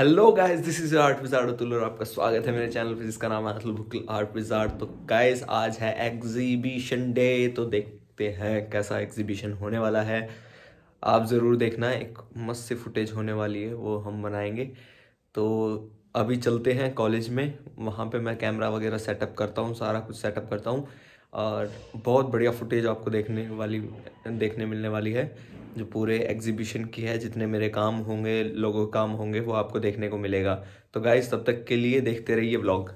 Hello guys, this is art wizard Atul और आपका स्वागत है मेरे चैनल पे जिसका नाम है अतुल भुंकल आर्ट विज़ार्ड। तो गाइस, आज है एग्जीबिशन डे, तो देखते हैं कैसा एग्जीबिशन होने वाला है। आप ज़रूर देखना, एक मस्त से फुटेज होने वाली है, वो हम बनाएंगे। तो अभी चलते हैं कॉलेज में, वहाँ पे मैं कैमरा वगैरह सेटअप करता हूँ, सारा कुछ सेटअप करता हूँ और बहुत बढ़िया फुटेज आपको देखने मिलने वाली है, जो पूरे एग्जीबिशन की है। जितने मेरे काम होंगे, लोगों के काम होंगे, वो आपको देखने को मिलेगा। तो गाइस, तब तक के लिए देखते रहिए व्लॉग।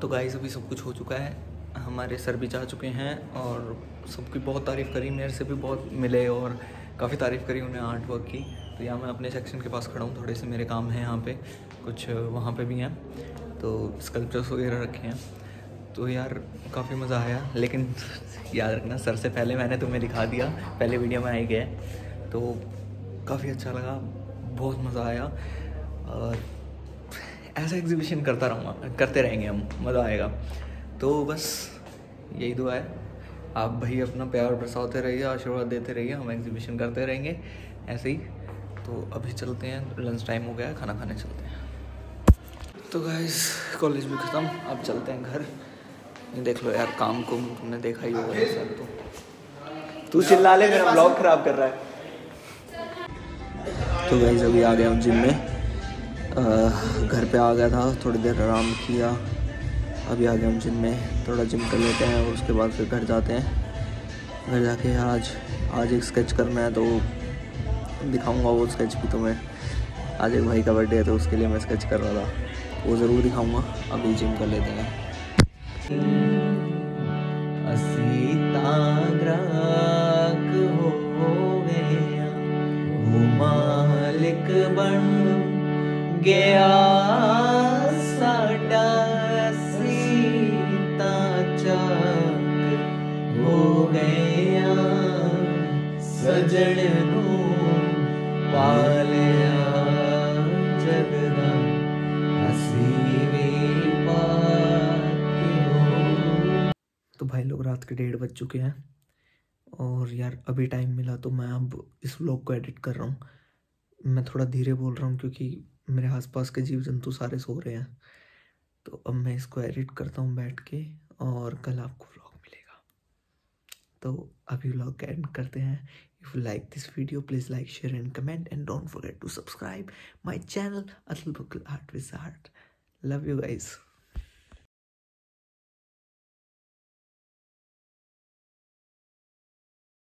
तो गाइस, अभी सब कुछ हो चुका है, हमारे सर भी जा चुके हैं और सबकी बहुत तारीफ़ करी, मेरे से भी बहुत मिले और काफ़ी तारीफ़ करी उन्हें आर्ट वर्क की। तो यहाँ मैं अपने सेक्शन के पास खड़ा हूँ, थोड़े से मेरे काम हैं यहाँ पे, कुछ वहाँ पे भी हैं, तो स्कल्पचर्स वगैरह रखे हैं। तो यार काफ़ी मज़ा आया, लेकिन याद रखना सर से पहले मैंने तुम्हें दिखा दिया, पहले वीडियो में आई गया, तो काफ़ी अच्छा लगा, बहुत मज़ा आया और ऐसा एग्जीबिशन करते रहेंगे हम, मज़ा आएगा। तो बस यही दुआ है, आप भाई अपना प्यार बरसाते रहिए, आशीर्वाद देते रहिए, हम एग्जीबिशन करते रहेंगे ऐसे ही। तो अभी चलते हैं, लंच टाइम हो गया, खाना खाने चलते हैं। तो गाइस, कॉलेज भी ख़त्म, अब चलते हैं घर। ये देख लो यार, काम को तुमने देखा ही होगा सर, तो तू चिल्ला ले, मेरा ब्लॉग ख़राब कर रहा है। तो गाइस, अभी आ गया हम जिम में, घर पे आ गया था, थोड़ी देर आराम किया, अभी आ गया हम जिम में, थोड़ा जिम कर लेते हैं और उसके बाद फिर घर जाते हैं। घर जाके आज एक स्केच करना है, तो दिखाऊंगा वो स्केच भी तुम्हें। आज एक भाई का बर्थडे है, तो उसके लिए मैं स्केच कर रहा था, वो ज़रूर दिखाऊंगा। अभी जिम कर लेते हैं। गया साडा सीता चाक हो गया सजन। तो भाई लोग रात के 1:30 बज चुके हैं और यार अभी टाइम मिला तो मैं अब इस व्लॉग को एडिट कर रहा हूँ। मैं थोड़ा धीरे बोल रहा हूँ क्योंकि मेरे आसपास के जीव जंतु सारे सो रहे हैं, तो अब मैं इसको एडिट करता हूँ बैठ के और कल आपको व्लॉग मिलेगा। तो अभी व्लॉग एंड करते हैं। If you like this video please like share and comment and don't forget to subscribe my channel Atul Bhunkal art wizard. Love you guys.